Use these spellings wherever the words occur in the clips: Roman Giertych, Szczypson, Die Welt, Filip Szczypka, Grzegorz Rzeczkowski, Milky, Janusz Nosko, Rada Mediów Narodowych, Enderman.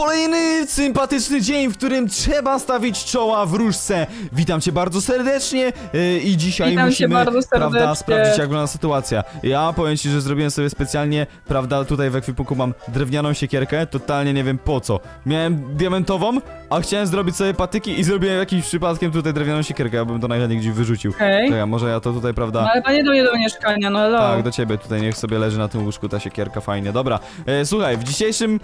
Kolejny sympatyczny dzień, w którym trzeba stawić czoła wróżce. Witam cię bardzo serdecznie i dzisiaj musimy, prawda, sprawdzić, jak wygląda sytuacja. Ja powiem ci, że zrobiłem sobie specjalnie, prawda, tutaj w ekwipunku mam drewnianą siekierkę, totalnie nie wiem po co. Miałem diamentową, a chciałem zrobić sobie patyki i zrobiłem jakimś przypadkiem tutaj drewnianą siekierkę, ja bym to najchętniej gdzieś wyrzucił. Okej. Okay. Może ja to tutaj, prawda... No ale panie do mnie do mieszkania, no hello. Tak, do ciebie, tutaj niech sobie leży na tym łóżku ta siekierka, fajnie, dobra. Słuchaj, w dzisiejszym,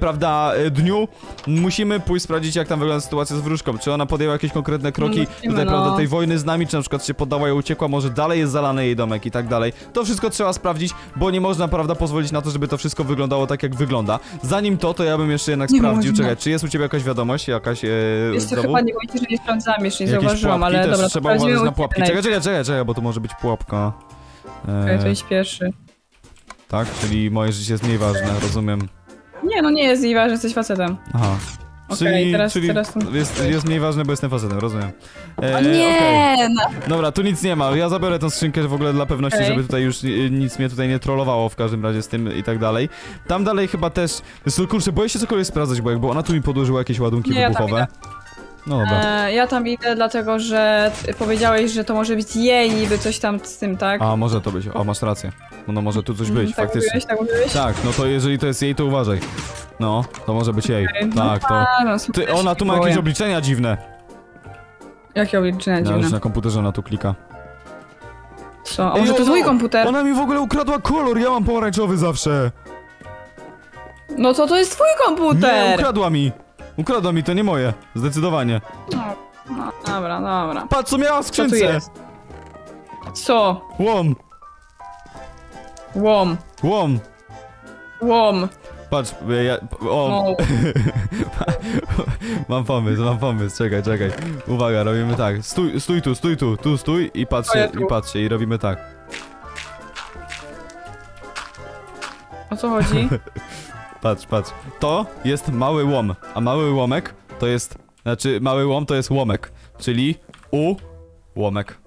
prawda, dniu musimy pójść sprawdzić, jak tam wygląda sytuacja z wróżką. Czy ona podjęła jakieś konkretne kroki tutaj, prawda, tej wojny z nami, czy na przykład się poddała i uciekła, może dalej jest zalany jej domek i tak dalej. To wszystko trzeba sprawdzić, bo nie można, prawda, pozwolić na to, żeby to wszystko wyglądało tak, jak wygląda. Zanim to ja bym jeszcze jednak sprawdził. Można. Czekaj, czy jest u ciebie jakaś wiadomość, jakaś jeszcze chyba nie mówicie, że nie sprawdzam, jeszcze nie zauważyłam, ale też dobra, trzeba uważać na pułapki. Czekaj, bo to może być pułapka. Okej, to iść pierwszy. Tak, czyli moje życie jest mniej ważne, rozumiem. Nie, no nie jest i ważne, jesteś facetem. Aha. Okay, czyli teraz jest mniej ważne, bo jestem facetem, rozumiem. Nie! Okay. No. Dobra, tu nic nie ma. Ja zabiorę tą skrzynkę w ogóle dla pewności, żeby tutaj już nic mnie tutaj nie trollowało w każdym razie z tym i tak dalej. Tam dalej chyba też... Kurczę, boję się cokolwiek sprawdzać, bo jakby ona tu mi podłożyła jakieś ładunki wybuchowe. No dobra. Ja tam idę dlatego, że powiedziałeś, że to może być jej niby coś tam z tym, tak? A, może to być. A, masz rację. No może tu coś być, tak faktycznie. Mówiłeś? Tak, no to jeżeli to jest jej, to uważaj. No, to może być jej. Okay. Tak, to... Ty, ona tu ma jakieś obliczenia dziwne. Jakie obliczenia dziwne? Już na komputerze ona tu klika. Co? A może to jest mój komputer? Ona mi w ogóle ukradła kolor, ja mam pomarańczowy zawsze. No to jest twój komputer! Nie, ukradła mi. Ukradła mi, to nie moje. Zdecydowanie. No, dobra. Patrz, co miała w skrzynce! Co tu jest? Co? Łom. Patrz, o. Mam pomysł, czekaj. Uwaga, robimy tak. Stój tu i patrz się i robimy tak. O co chodzi? Patrz. To jest mały łom, a mały łomek to jest... Znaczy, mały łom to jest łomek, czyli łomek.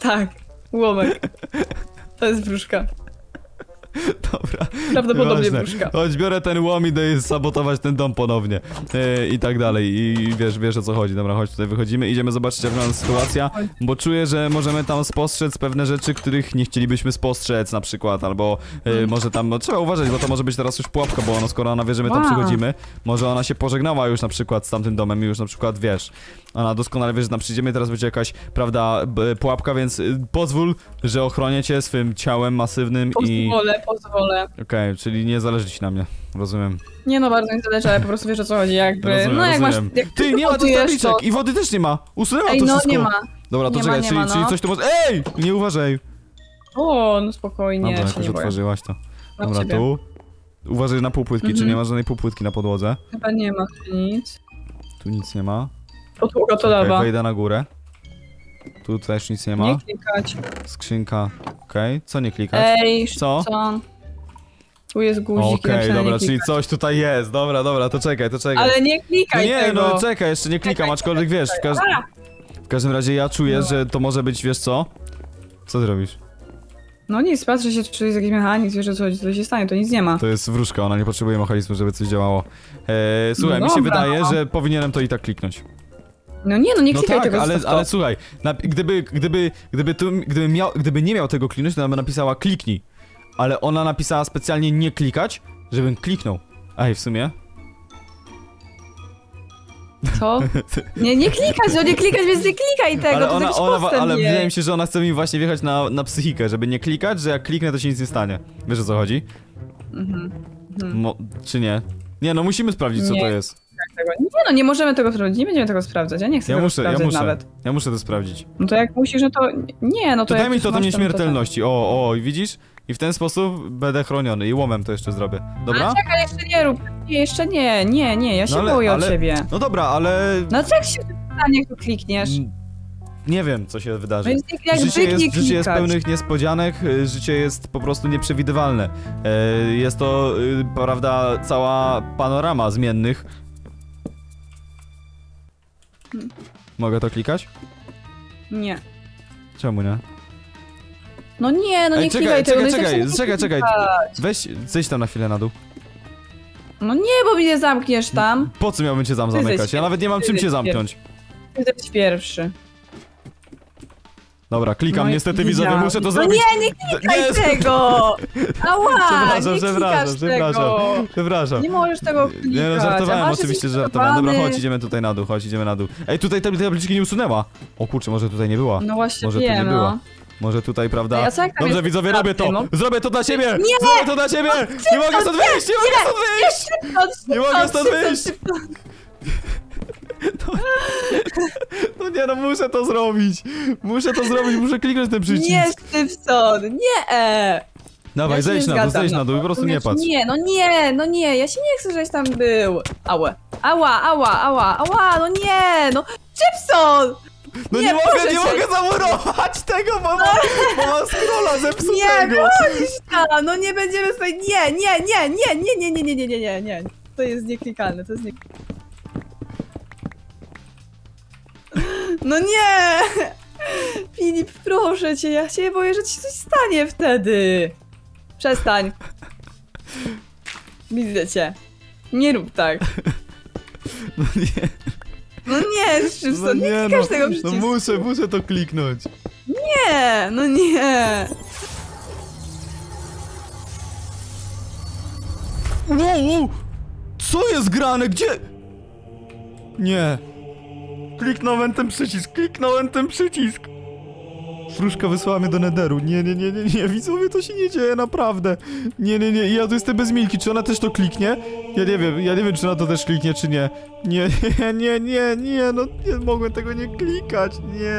Tak. Łomek. To jest wróżka. Dobra. Prawdopodobnie wróżka. Chodź, biorę ten łom i daję sabotować ten dom ponownie. I tak dalej. I wiesz o co chodzi. Dobra, chodź, tutaj wychodzimy. Idziemy zobaczyć, jak wygląda sytuacja. Bo czuję, że możemy tam spostrzec pewne rzeczy, których nie chcielibyśmy spostrzec na przykład. Albo może tam... No, trzeba uważać, bo to może być teraz już pułapka, bo skoro ona wie, że my tam przychodzimy, może ona się pożegnała już na przykład z tamtym domem i już na przykład, wiesz... Ona doskonale wie, że tam przyjdziemy, teraz będzie jakaś, prawda, pułapka, więc pozwól, że ochronię cię swym ciałem masywnym i... Pozwolę. Okej, czyli nie zależy ci na mnie, rozumiem. Nie no, bardzo nie zależy, ale po prostu wiesz o co chodzi, jakby... Rozumiem, no jak rozumiem. Masz... Jak ty, nie ma tych tabliczek i wody też nie ma, usunęła to wszystko. Nie ma. Dobra, to czekaj, czyli coś tu może... Ej, nie uważaj. O, no spokojnie, dobra, jakoś otworzyłaś to. Dobra, tu. Uważaj na półpłytki, czy nie ma żadnej półpłytki na podłodze? Chyba nie ma nic. Tu nic nie ma. Podłoga to lawa. Wejdę na górę. Tu też nic nie ma. Nie klikać. Skrzynka. Okej, co nie klikać? Ej, co? Tu jest guzik. Okej, dobra, czyli coś tutaj jest. Dobra, to czekaj. Ale nie klikaj tego. Nie, no czekaj, jeszcze nie klikam, aczkolwiek wiesz, w każdym razie ja czuję, że to może być, wiesz co? Co ty robisz? No nic, patrzę się, czy jest jakiś mechanizm, wiesz o co chodzi, co się stanie, to nic nie ma. To jest wróżka, ona nie potrzebuje mechanizmu, żeby coś działało. Słuchaj, mi się wydaje, że powinienem to i tak kliknąć. No nie, no nie klikaj tego. Ale słuchaj, gdyby nie miał tego kliknąć, to ona by napisała kliknij. Ale ona napisała specjalnie nie klikać, żebym kliknął. Ej, w sumie. Co? Nie klikać, no nie klikać, więc nie klikaj tego, ale to ona, ale wydaje mi się, że ona chce mi właśnie wjechać na psychikę, żeby nie klikać, że jak kliknę, to się nic nie stanie. Wiesz o co chodzi? Czy nie? Nie, no musimy sprawdzić, co to jest. Nie no, nie możemy tego sprawdzić, nie będziemy tego sprawdzać, ja nie chcę tego sprawdzać nawet. Ja muszę to sprawdzić. No to jak musisz, no to... Nie, no to daj mi to do nieśmiertelności, widzisz? I w ten sposób będę chroniony i łomem to jeszcze zrobię, dobra? A czekaj, jeszcze nie rób, nie, ja się boję o ciebie. No dobra, ale... No co jak się stanie, jak tu klikniesz? Nie wiem, co się wydarzy. Życie jest pełnych niespodzianek, życie jest po prostu nieprzewidywalne. Jest to, prawda, cała panorama zmiennych. Mogę to klikać? Nie. Czemu nie? No nie, no nie klikaj tego. Czekaj. Zejdź tam na chwilę na dół. No nie, bo mnie zamkniesz tam. Po co miałbym cię tam zamykać? Ja nawet nie mam czym cię zamknąć. Jesteś pierwszy. Dobra, klikam, no niestety widzowie, muszę to zrobić. No nie, nie klikaj tego! Ała, przepraszam. Nie możesz tego klikać. Nie, no, żartowałem, oczywiście, że żartowałem. Dobra, chodź, idziemy tutaj na dół, Ej, tutaj ta tabliczki nie usunęła. O kurczę, może tutaj nie była. No właśnie, może tu nie była. Może tutaj, prawda? Ja dobrze, widzowie, robię to! Zrobię to dla ciebie! Nie! Zrobię to dla ciebie! Nie mogę stąd wyjść! Nie mogę stąd wyjść! No nie, no muszę to zrobić! Muszę kliknąć ten przycisk! Nie, Szczypson! Nie! Dawaj, ja zejdź na dół, po prostu nie patrz! Nie, no nie, ja się nie chcę, żeś tam był! Ała, no nie! No, Szczypson! No nie, nie mogę zamurować tego, bo mam scrolla zepsutego! Nie, no nie będziemy sobie... Nie! To jest nieklikalne, No nie! Filip, proszę cię, ja się boję, że ci się coś stanie wtedy. Przestań. Widzę cię. Nie rób tak. No nie. No nie, Szczypson, no nie klikasz tego przycisku. No muszę to kliknąć. Nie, no nie. Wow. Co jest grane? Gdzie? Nie. Kliknąłem ten przycisk, Fruszka wysłała mnie do netheru. Nie, widzowie, to się nie dzieje, naprawdę. Nie, ja tu jestem bez Milki, czy ona też to kliknie? Ja nie wiem, czy ona to też kliknie, czy nie. Nie, no nie mogłem tego nie klikać, nie.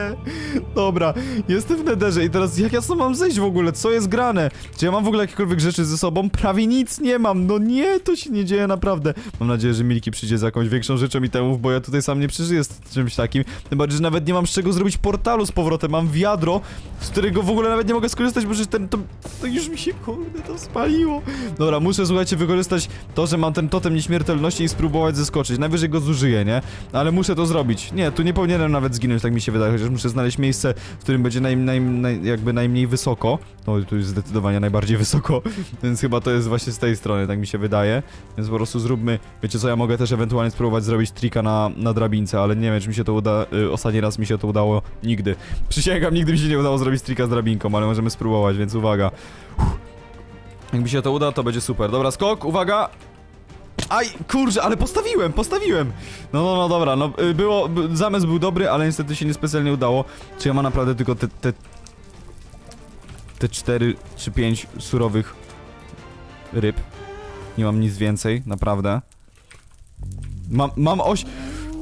Dobra, jestem w netherze i teraz jak ja co mam zejść w ogóle, co jest grane? Czy ja mam w ogóle jakiekolwiek rzeczy ze sobą? Prawie nic nie mam, no nie, to się nie dzieje, naprawdę. Mam nadzieję, że Milki przyjdzie z jakąś większą rzeczą i temu, bo ja tutaj sam nie przeżyję z czymś takim. Tym bardziej, że nawet nie mam z czego zrobić portalu z powrotem, mam wiadro, z którego w ogóle nawet nie mogę skorzystać, bo że to już mi się, kurde, to spaliło. Dobra, muszę, słuchajcie, wykorzystać to, że mam ten totem nieśmiertelności i spróbować zeskoczyć. Najwyżej go zużyję, nie? Ale muszę to zrobić. Nie, tu nie powinienem nawet zginąć, tak mi się wydaje, chociaż muszę znaleźć miejsce, w którym będzie najmniej wysoko. No, tu jest zdecydowanie najbardziej wysoko, więc chyba to jest właśnie z tej strony, tak mi się wydaje. Więc po prostu zróbmy, wiecie co, ja mogę też ewentualnie spróbować zrobić trika na drabince, ale nie wiem, czy mi się to uda, ostatni raz mi się to udało nigdy. Przysięgam, nigdy mi się nie udało zrobić trika z drabinką, ale możemy spróbować, więc uwaga. Jak mi się to uda, to będzie super. Dobra, skok, uwaga! Aj, kurczę, ale postawiłem! No, dobra, no było, zamysł był dobry, ale niestety się niespecjalnie udało. Czy ja mam naprawdę tylko te 4 czy 5 surowych ryb? Nie mam nic więcej, naprawdę. Mam oś...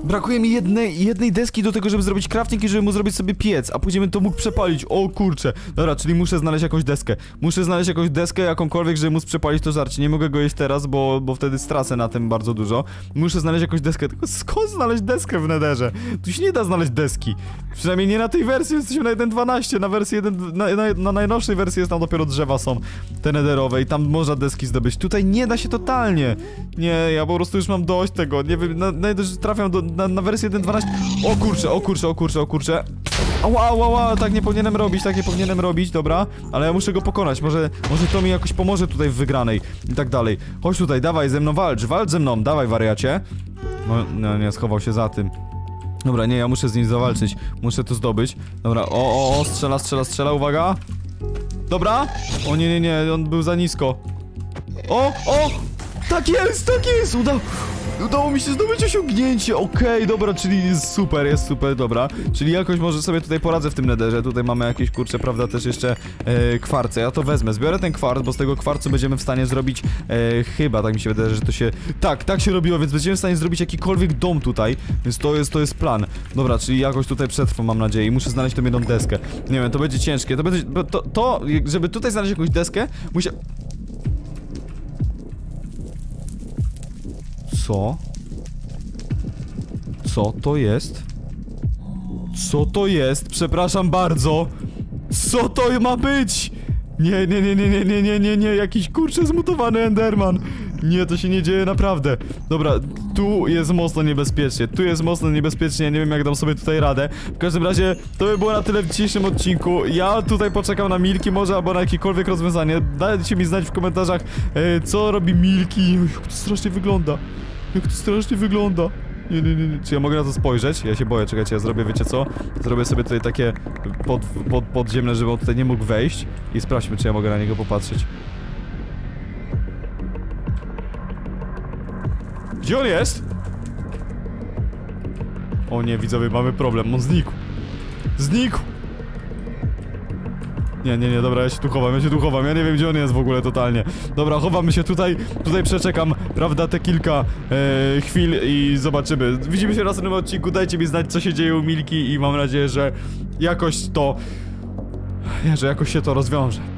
Brakuje mi jednej deski do tego, żeby zrobić crafting i żeby mu zrobić sobie piec, a później bym to mógł przepalić. O kurczę. Dobra, czyli muszę znaleźć jakąś deskę. Jakąkolwiek, żeby móc przepalić to żarcie. Nie mogę go jeść teraz, bo wtedy stracę na tym bardzo dużo. Muszę znaleźć jakąś deskę. Tylko skąd znaleźć deskę w netherze? Tu się nie da znaleźć deski. Przynajmniej nie na tej wersji, jesteśmy na 1.12. Na wersji 1, na najnowszej wersji jest tam dopiero drzewa są te netherowe i tam można deski zdobyć. Tutaj nie da się totalnie. Nie, ja po prostu już mam dość tego. Nie wiem, trafiam do... Na wersję 1.12. O kurczę. Ała, tak nie powinienem robić, dobra. Ale ja muszę go pokonać, może to mi jakoś pomoże tutaj w wygranej i tak dalej. Chodź tutaj, dawaj, ze mną walcz ze mną, dawaj, wariacie. No nie, schował się za tym. Dobra, nie, ja muszę z nim zawalczyć, muszę to zdobyć. Dobra, strzela, uwaga. Dobra. O nie, on był za nisko. O, tak jest, Udało mi się zdobyć osiągnięcie, okej, dobra, czyli jest super, dobra. Czyli jakoś może sobie tutaj poradzę w tym netherze, tutaj mamy jakieś, kurczę, prawda, też jeszcze kwarce. Ja to wezmę, zbiorę ten kwarc, bo z tego kwarcu będziemy w stanie zrobić, chyba, tak mi się wydaje, że to się... Tak się robiło, więc będziemy w stanie zrobić jakikolwiek dom tutaj, więc to jest plan. Dobra, czyli jakoś tutaj przetrwam, mam nadzieję, i muszę znaleźć tą jedną deskę. Nie wiem, to będzie ciężkie, żeby tutaj znaleźć jakąś deskę, muszę... Co to jest? Co to jest? Przepraszam bardzo. Co to ma być? Nie, jakiś kurczę zmutowany enderman. Nie, to się nie dzieje naprawdę. Dobra, tu jest mocno niebezpiecznie. Ja nie wiem, jak dam sobie tutaj radę. W każdym razie to by było na tyle w dzisiejszym odcinku. Ja tutaj poczekam na Milky może, albo na jakiekolwiek rozwiązanie. Dajcie mi znać w komentarzach, co robi Milky. Jak to strasznie wygląda. Nie. Czy ja mogę na to spojrzeć? Ja się boję, czekajcie, ja zrobię, wiecie co? Zrobię sobie tutaj takie podziemne, żeby on tutaj nie mógł wejść. I sprawdźmy, czy ja mogę na niego popatrzeć. Gdzie on jest? O nie, widzowie, mamy problem, on znikł. Nie, dobra, ja się tu chowam, ja nie wiem, gdzie on jest w ogóle totalnie. Dobra, chowamy się tutaj, przeczekam, prawda, te kilka chwil i zobaczymy. Widzimy się w następnym odcinku, dajcie mi znać, co się dzieje u Milky i mam nadzieję, że jakoś się to rozwiąże.